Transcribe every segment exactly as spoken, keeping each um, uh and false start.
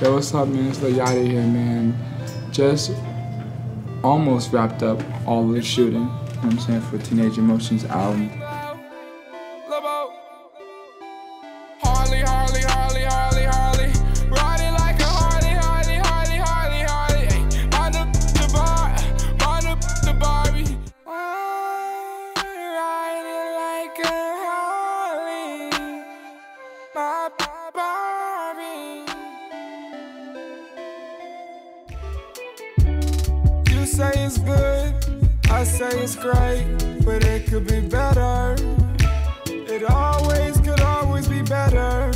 Yo, what's up, man? It's Lil Yachty here, man. Just almost wrapped up all the shooting, you know what I'm saying, for Teenage Emotions album. Harley, Harley, Harley, Harley, Harley. Ride it like a Harley, Harley, Harley, Harley, Harley. Ride up the bar, ride up the Barbie. Ride it like a Harley, my Barbie. You say it's good, I say it's great, but it could be better. It always could always be better.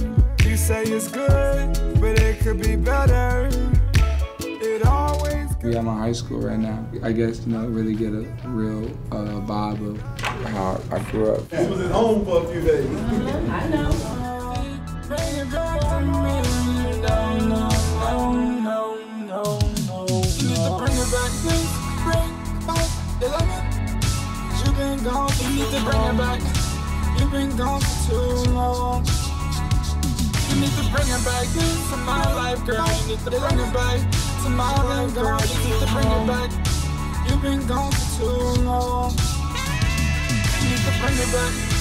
You say it's good, but it could be better. It always could. Yeah, I'm in high school right now. I guess, you know, really get a real uh, vibe of how I grew up. This was at home for a few days. Uh-huh. I know. Bring it back to me. You don't know. No, no, no, no. You need to bring it back to me. Bring it back. They love it. You've been gone. You need to bring it back. You've been gone for too long. You need to bring it back to my life, girl. You need to bring it back to my life, girl. You need to bring it back. You've been gone for too long. You need to bring it back.